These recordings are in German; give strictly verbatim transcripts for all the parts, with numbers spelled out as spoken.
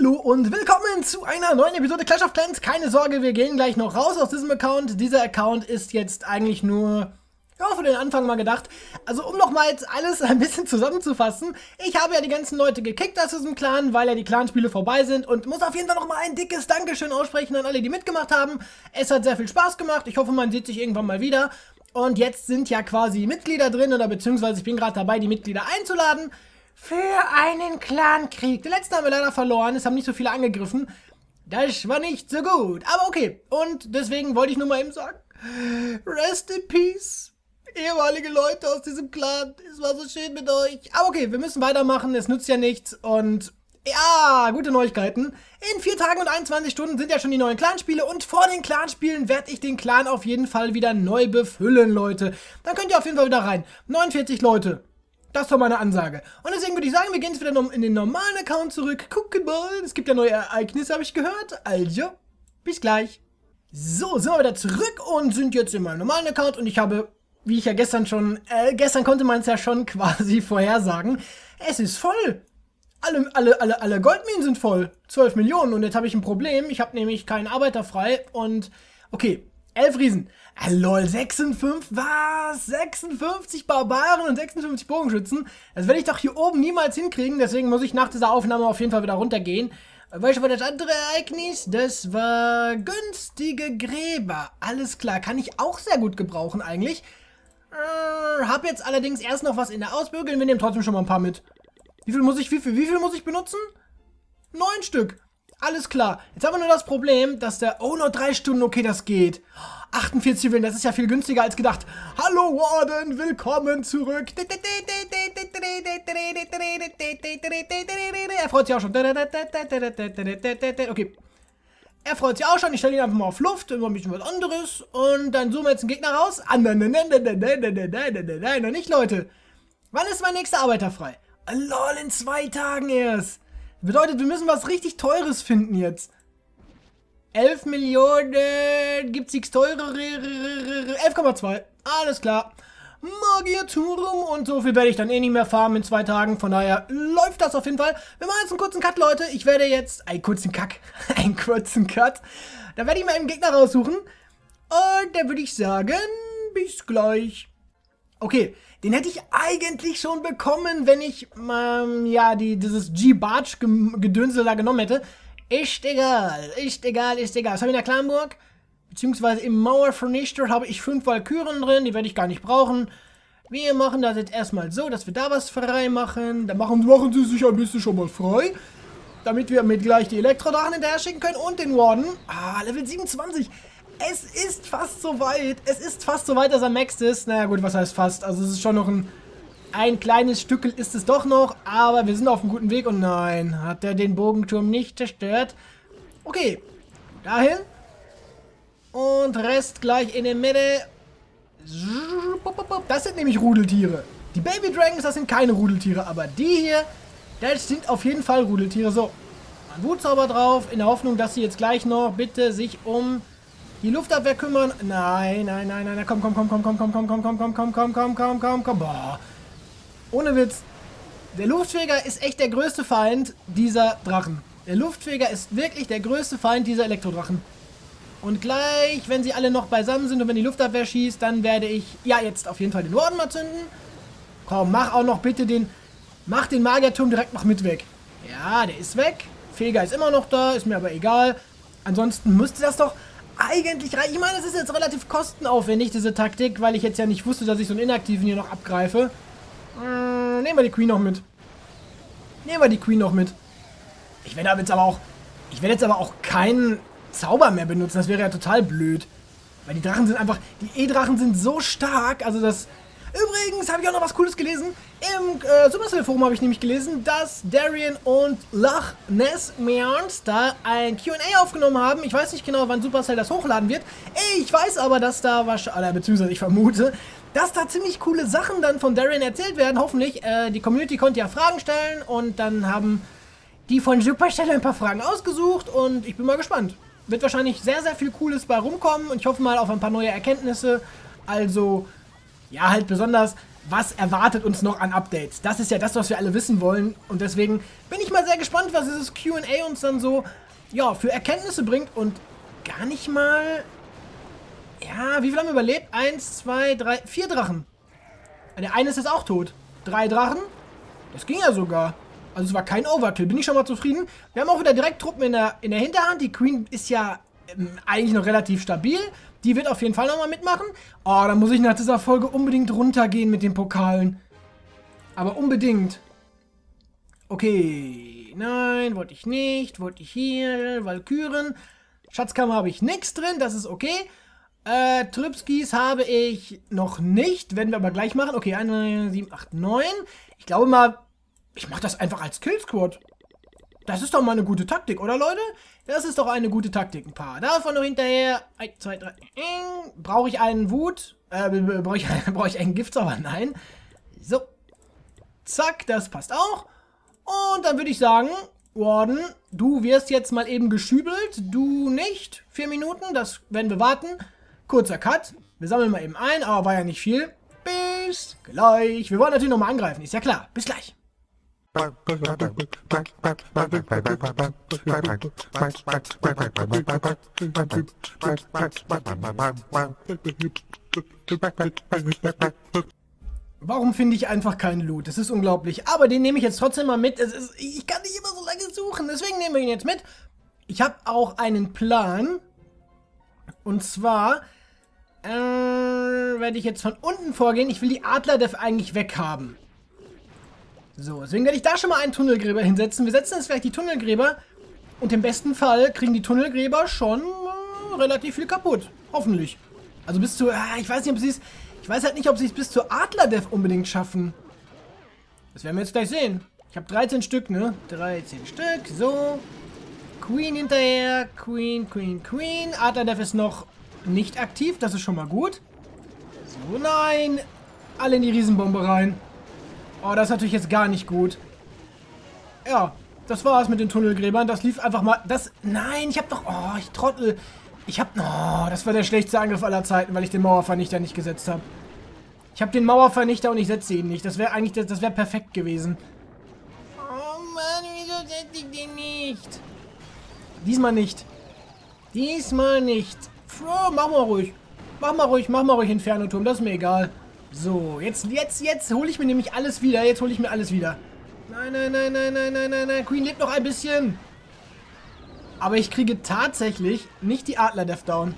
Hallo und willkommen zu einer neuen Episode Clash of Clans. Keine Sorge, wir gehen gleich noch raus aus diesem Account. Dieser Account ist jetzt eigentlich nur, ja, für den Anfang mal gedacht. Also um nochmal jetzt alles ein bisschen zusammenzufassen. Ich habe ja die ganzen Leute gekickt aus diesem Clan, weil ja die Clanspiele vorbei sind. Und muss auf jeden Fall nochmal ein dickes Dankeschön aussprechen an alle, die mitgemacht haben. Es hat sehr viel Spaß gemacht. Ich hoffe, man sieht sich irgendwann mal wieder. Und jetzt sind ja quasi Mitglieder drin, oder beziehungsweise ich bin gerade dabei, die Mitglieder einzuladen. Für einen Clankrieg. Den letzten haben wir leider verloren. Es haben nicht so viele angegriffen. Das war nicht so gut. Aber okay. Und deswegen wollte ich nur mal eben sagen, rest in peace, ehemalige Leute aus diesem Clan. Es war so schön mit euch. Aber okay, wir müssen weitermachen. Es nützt ja nichts. Und ja, gute Neuigkeiten. In vier Tagen und einundzwanzig Stunden sind ja schon die neuen Clanspiele. Und vor den Clanspielen werde ich den Clan auf jeden Fall wieder neu befüllen, Leute. Dann könnt ihr auf jeden Fall wieder rein. neunundvierzig Leute. Das war meine Ansage. Und deswegen würde ich sagen, wir gehen jetzt wieder in den normalen Account zurück. Gucken mal, es gibt ja neue Ereignisse, habe ich gehört. Also, bis gleich. So, sind wir wieder zurück und sind jetzt in meinem normalen Account. Und ich habe, wie ich ja gestern schon, äh, gestern konnte man es ja schon quasi vorhersagen. Es ist voll. Alle, alle, alle, alle Goldminen sind voll. zwölf Millionen. Und jetzt habe ich ein Problem. Ich habe nämlich keinen Arbeiter frei. Und, okay. elf Riesen. Ah, lol, sechsundfünfzig, was? sechsundfünfzig Barbaren und sechsundfünfzig Bogenschützen. Das werde ich doch hier oben niemals hinkriegen, deswegen muss ich nach dieser Aufnahme auf jeden Fall wieder runtergehen. Welches war das andere Ereignis? Das war günstige Gräber. Alles klar, kann ich auch sehr gut gebrauchen eigentlich. Äh, hab jetzt allerdings erst noch was in der Ausbürgerung. Wir nehmen trotzdem schon mal ein paar mit. Wie viel muss ich, wie viel, wie viel muss ich benutzen? Neun Stück. Alles klar. Jetzt haben wir nur das Problem, dass der... Oh, nur drei Stunden. Okay, das geht. achtundvierzig Juwelen, das ist ja viel günstiger als gedacht. Hallo, Warden, willkommen zurück. Er freut sich auch schon. Okay. Er freut sich auch schon. Ich stelle ihn einfach mal auf Luft. Immer ein bisschen was anderes. Und dann zoomen wir jetzt den Gegner raus. Ah, nein, nein, nein, nein, nein, nein, nein, nein, nein, nein, noch nicht, Leute. Wann ist mein nächster Arbeiter frei? Lol, in zwei Tagen erst. Bedeutet, wir müssen was richtig Teures finden jetzt. elf Millionen. Gibt's nichts teurere? elf Komma zwei. Alles klar. Magierturm. Und so viel werde ich dann eh nicht mehr farmen in zwei Tagen. Von daher läuft das auf jeden Fall. Wir machen jetzt einen kurzen Cut, Leute. Ich werde jetzt... Einen kurzen Kack. einen kurzen Cut. Da werde ich mir einen Gegner raussuchen. Und da würde ich sagen, bis gleich. Okay, den hätte ich eigentlich schon bekommen, wenn ich, ähm, ja, die, dieses G-Barge-Gedönsel da genommen hätte. Ist egal, ist egal, ist egal. Was habe ich in der Klanburg? Beziehungsweise im Mauerfurnister habe ich fünf Walküren drin, die werde ich gar nicht brauchen. Wir machen das jetzt erstmal so, dass wir da was frei machen. Dann machen, machen sie sich ein bisschen schon mal frei. Damit wir mit gleich die Elektrodrachen hinterher schicken können und den Warden. Ah, Level siebenundzwanzig. Es ist fast so weit. Es ist fast so weit, dass er maxed ist. Naja gut, was heißt fast? Also es ist schon noch ein, ein kleines Stückel ist es doch noch. Aber wir sind auf einem guten Weg. Und nein, hat er den Bogenturm nicht zerstört. Okay, dahin. Und Rest gleich in der Mitte. Das sind nämlich Rudeltiere. Die Baby Dragons, das sind keine Rudeltiere. Aber die hier, das sind auf jeden Fall Rudeltiere. So, ein Wutzauber drauf. In der Hoffnung, dass sie jetzt gleich noch bitte sich um... die Luftabwehr kümmern. Nein, nein, nein, nein, komm, komm, komm, komm, komm, komm, komm, komm, komm, komm, komm, komm, komm, komm, komm, komm, boah. Ohne Witz. Der Luftfeger ist echt der größte Feind dieser Drachen. Der Luftfeger ist wirklich der größte Feind dieser Elektrodrachen. Und gleich, wenn sie alle noch beisammen sind und wenn die Luftabwehr schießt, dann werde ich, ja, jetzt auf jeden Fall den Warden mal zünden. Komm, mach auch noch bitte den, mach den Magierturm direkt noch mit weg. Ja, der ist weg. Feger ist immer noch da, ist mir aber egal. Ansonsten müsste das doch... eigentlich rein. Ich meine, das ist jetzt relativ kostenaufwendig, diese Taktik, weil ich jetzt ja nicht wusste, dass ich so einen Inaktiven hier noch abgreife. Hm, nehmen wir die Queen noch mit. Nehmen wir die Queen noch mit. Ich werde jetzt aber auch, ich werde jetzt aber auch keinen Zauber mehr benutzen. Das wäre ja total blöd. Weil die Drachen sind einfach, die E-Drachen sind so stark, also das... Übrigens habe ich auch noch was Cooles gelesen. Im äh, Supercell Forum habe ich nämlich gelesen, dass Darian und Lach Ness Mearns da ein Q und A aufgenommen haben. Ich weiß nicht genau, wann Supercell das hochladen wird. Ich weiß aber, dass da wahrscheinlich, beziehungsweise ich vermute, dass da ziemlich coole Sachen dann von Darian erzählt werden. Hoffentlich. Äh, die Community konnte ja Fragen stellen und dann haben die von Supercell ein paar Fragen ausgesucht und ich bin mal gespannt. Wird wahrscheinlich sehr, sehr viel Cooles bei rumkommen und ich hoffe mal auf ein paar neue Erkenntnisse. Also... ja, halt besonders, was erwartet uns noch an Updates? Das ist ja das, was wir alle wissen wollen. Und deswegen bin ich mal sehr gespannt, was dieses Q und A uns dann so, ja, für Erkenntnisse bringt. Und gar nicht mal... Ja, wie viel haben wir überlebt? Eins, zwei, drei, vier Drachen. Der eine ist jetzt auch tot. Drei Drachen? Das ging ja sogar. Also es war kein Overkill. Bin ich schon mal zufrieden. Wir haben auch wieder direkt Truppen in der, in der Hinterhand. Die Queen ist ja ähm, eigentlich noch relativ stabil. Die wird auf jeden Fall nochmal mitmachen. Oh, da muss ich nach dieser Folge unbedingt runtergehen mit den Pokalen. Aber unbedingt. Okay. Nein, wollte ich nicht. Wollte ich hier. Walküren. Schatzkammer habe ich nichts drin. Das ist okay. Äh, Tripskis habe ich noch nicht. Werden wir aber gleich machen. Okay, eins, sieben, acht, neun. Ich glaube mal, ich mache das einfach als Killsquad. Das ist doch mal eine gute Taktik, oder Leute? Das ist doch eine gute Taktik. Ein paar davon noch hinterher. eins, zwei, drei. Brauche ich einen Wut? Äh, brauche ich, brauch ich einen Giftzauber? Nein. So. Zack, das passt auch. Und dann würde ich sagen... Warden, du wirst jetzt mal eben geschübelt. Du nicht. Vier Minuten, das werden wir warten. Kurzer Cut. Wir sammeln mal eben ein, aber war ja nicht viel. Bis gleich. Wir wollen natürlich nochmal angreifen, ist ja klar. Bis gleich. Warum finde ich einfach keinen Loot? Das ist unglaublich. Aber den nehme ich jetzt trotzdem mal mit. Es ist, ich kann nicht immer so lange suchen. Deswegen nehmen wir ihn jetzt mit. Ich habe auch einen Plan. Und zwar äh, werde ich jetzt von unten vorgehen. Ich will die Adler-Def eigentlich weghaben. So, deswegen werde ich da schon mal einen Tunnelgräber hinsetzen. Wir setzen jetzt vielleicht die Tunnelgräber. Und im besten Fall kriegen die Tunnelgräber schon äh, relativ viel kaputt. Hoffentlich. Also bis zu... Äh, ich weiß nicht, ob sie es... Ich weiß halt nicht, ob sie es bis zur Adler-Dev unbedingt schaffen. Das werden wir jetzt gleich sehen. Ich habe dreizehn Stück, ne? dreizehn Stück, so. Queen hinterher. Queen, Queen, Queen. Adler-Dev ist noch nicht aktiv. Das ist schon mal gut. So, nein. Alle in die Riesenbombe rein. Oh, das ist natürlich jetzt gar nicht gut. Ja, das war's mit den Tunnelgräbern. Das lief einfach mal... Das... Nein, ich habe doch... Oh, ich Trottel... Ich hab... Oh, das war der schlechteste Angriff aller Zeiten, weil ich den Mauervernichter nicht gesetzt habe. Ich habe den Mauervernichter und ich setze ihn nicht. Das wäre eigentlich... Das, das wäre perfekt gewesen. Oh Mann, wieso setze ich den nicht? Diesmal nicht. Diesmal nicht. Oh, mach mal ruhig. Mach mal ruhig, mach mal ruhig Inferno-Turm. Das ist mir egal. So, jetzt, jetzt, jetzt hole ich mir nämlich alles wieder. Jetzt hole ich mir alles wieder. Nein, nein, nein, nein, nein, nein, nein, nein. Queen lebt noch ein bisschen. Aber ich kriege tatsächlich nicht die Adler-Dev down.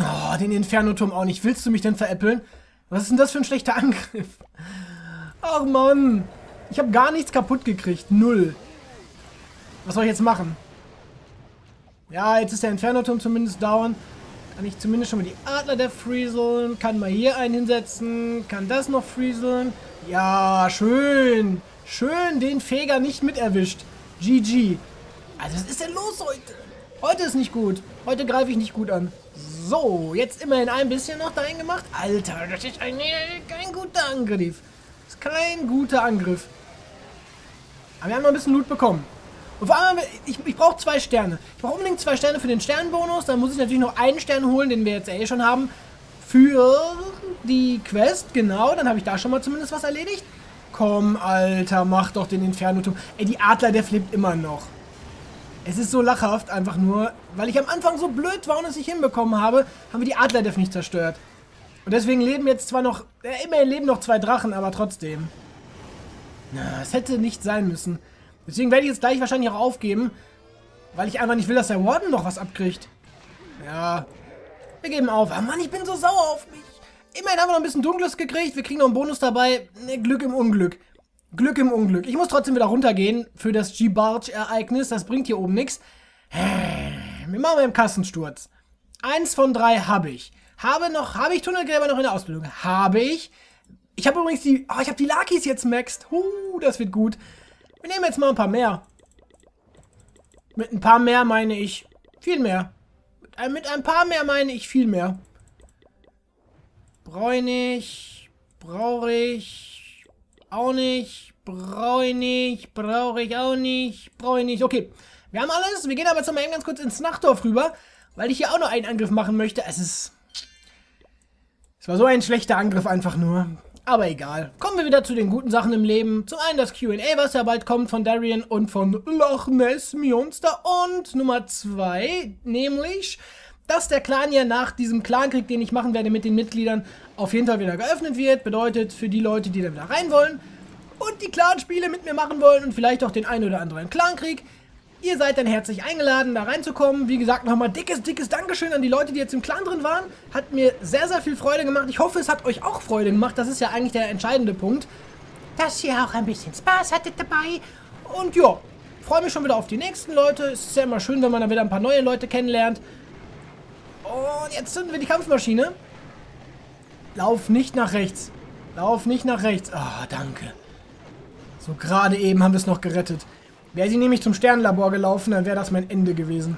Oh, den Inferno-Turm auch nicht. Willst du mich denn veräppeln? Was ist denn das für ein schlechter Angriff? Ach Mann. Ich habe gar nichts kaputt gekriegt. Null. Was soll ich jetzt machen? Ja, jetzt ist der Inferno-Turm zumindest down. Kann ich zumindest schon mal die Adler-Dev frieseln. Kann mal hier einen hinsetzen. Kann das noch frieseln. Ja, schön. Schön den Feger nicht mit erwischt. G G. Also was ist denn los heute? Heute ist nicht gut. Heute greife ich nicht gut an. So, jetzt immerhin ein bisschen noch dahin gemacht. Alter, das ist ein, kein guter Angriff. Das ist kein guter Angriff. Aber wir haben noch ein bisschen Loot bekommen. Und vor allem, ich, ich brauche zwei Sterne. Ich brauche unbedingt zwei Sterne für den Sternbonus. Dann muss ich natürlich noch einen Stern holen, den wir jetzt ja eh schon haben. Für die Quest, genau. Dann habe ich da schon mal zumindest was erledigt. Komm, Alter, mach doch den Inferno-Turm. Ey, die Adler-Dev lebt immer noch. Es ist so lachhaft, einfach nur, weil ich am Anfang so blöd war und es nicht hinbekommen habe, haben wir die Adler-Dev nicht zerstört. Und deswegen leben jetzt zwar noch, äh, immerhin leben noch zwei Drachen, aber trotzdem. Na, es hätte nicht sein müssen. Deswegen werde ich jetzt gleich wahrscheinlich auch aufgeben, weil ich einfach nicht will, dass der Warden noch was abkriegt. Ja, wir geben auf. Ah, Mann, ich bin so sauer auf mich. Immerhin haben wir noch ein bisschen Dunkles gekriegt. Wir kriegen noch einen Bonus dabei. Ne, Glück im Unglück. Glück im Unglück. Ich muss trotzdem wieder runtergehen für das G-Barge-Ereignis. Das bringt hier oben nichts. Wir machen mal einen Kassensturz. Eins von drei habe ich. Habe noch, habe ich Tunnelgräber noch in der Ausbildung? Habe ich. Ich habe übrigens die, oh, ich habe die Lakis jetzt maxed. Huh, das wird gut. Wir nehmen jetzt mal ein paar mehr. Mit ein paar mehr meine ich viel mehr. Mit ein, mit ein paar mehr meine ich viel mehr. Brauche ich nicht, brauche ich auch nicht, brauche ich nicht, brauche ich auch nicht, brauche ich nicht. Okay, wir haben alles. Wir gehen aber jetzt nochmal ganz kurz ins Nachtdorf rüber, weil ich hier auch noch einen Angriff machen möchte. Es ist... Es war so ein schlechter Angriff einfach nur. Aber egal. Kommen wir wieder zu den guten Sachen im Leben. Zum einen das Q und A, was ja bald kommt von Darian und von Lach Ness Mearns. Und Nummer zwei, nämlich, dass der Clan ja nach diesem Clankrieg, den ich machen werde mit den Mitgliedern, auf jeden Fall wieder geöffnet wird. Bedeutet für die Leute, die da wieder rein wollen und die Clan-Spiele mit mir machen wollen und vielleicht auch den einen oder anderen Clankrieg. Ihr seid dann herzlich eingeladen, da reinzukommen. Wie gesagt, nochmal dickes, dickes Dankeschön an die Leute, die jetzt im Clan drin waren. Hat mir sehr, sehr viel Freude gemacht. Ich hoffe, es hat euch auch Freude gemacht. Das ist ja eigentlich der entscheidende Punkt. Dass ihr auch ein bisschen Spaß hattet dabei. Und ja, freue mich schon wieder auf die nächsten Leute. Es ist ja immer schön, wenn man dann wieder ein paar neue Leute kennenlernt. Und jetzt zünden wir die Kampfmaschine. Lauf nicht nach rechts. Lauf nicht nach rechts. Ah, danke. So gerade eben haben wir es noch gerettet. Wäre sie nämlich zum Sternlabor gelaufen, dann wäre das mein Ende gewesen.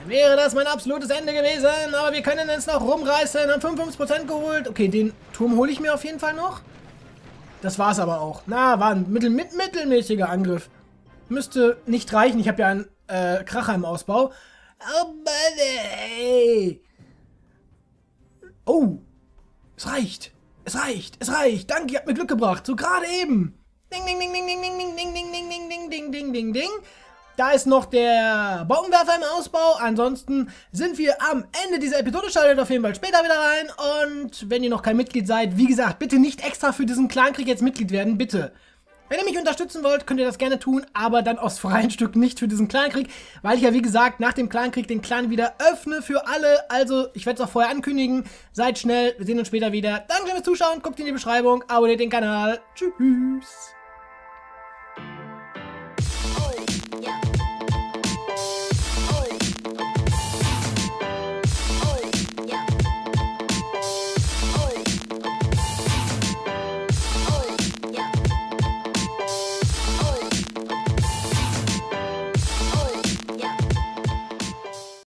Dann wäre das mein absolutes Ende gewesen, aber wir können jetzt noch rumreißen, haben fünfundfünfzig Prozent geholt. Okay, den Turm hole ich mir auf jeden Fall noch. Das war's aber auch. Na, war ein mittel mit mittelmäßiger Angriff. Müsste nicht reichen, ich habe ja einen äh, Kracher im Ausbau. Oh, oh, es reicht, es reicht, es reicht. Danke, ihr habt mir Glück gebracht, so gerade eben. Ding, ding, ding, ding, ding, ding, ding, ding, ding, ding, ding, ding, ding, ding, ding. Da ist noch der Bombenwerfer im Ausbau. Ansonsten sind wir am Ende dieser Episode. Schaltet auf jeden Fall später wieder rein. Und wenn ihr noch kein Mitglied seid, wie gesagt, bitte nicht extra für diesen Clankrieg jetzt Mitglied werden, bitte. Wenn ihr mich unterstützen wollt, könnt ihr das gerne tun, aber dann aus freien Stücken, nicht für diesen Clankrieg, weil ich ja wie gesagt nach dem Clankrieg den Clan wieder öffne für alle. Also ich werde es auch vorher ankündigen. Seid schnell, wir sehen uns später wieder. Danke fürs Zuschauen, guckt in die Beschreibung, abonniert den Kanal. Tschüss.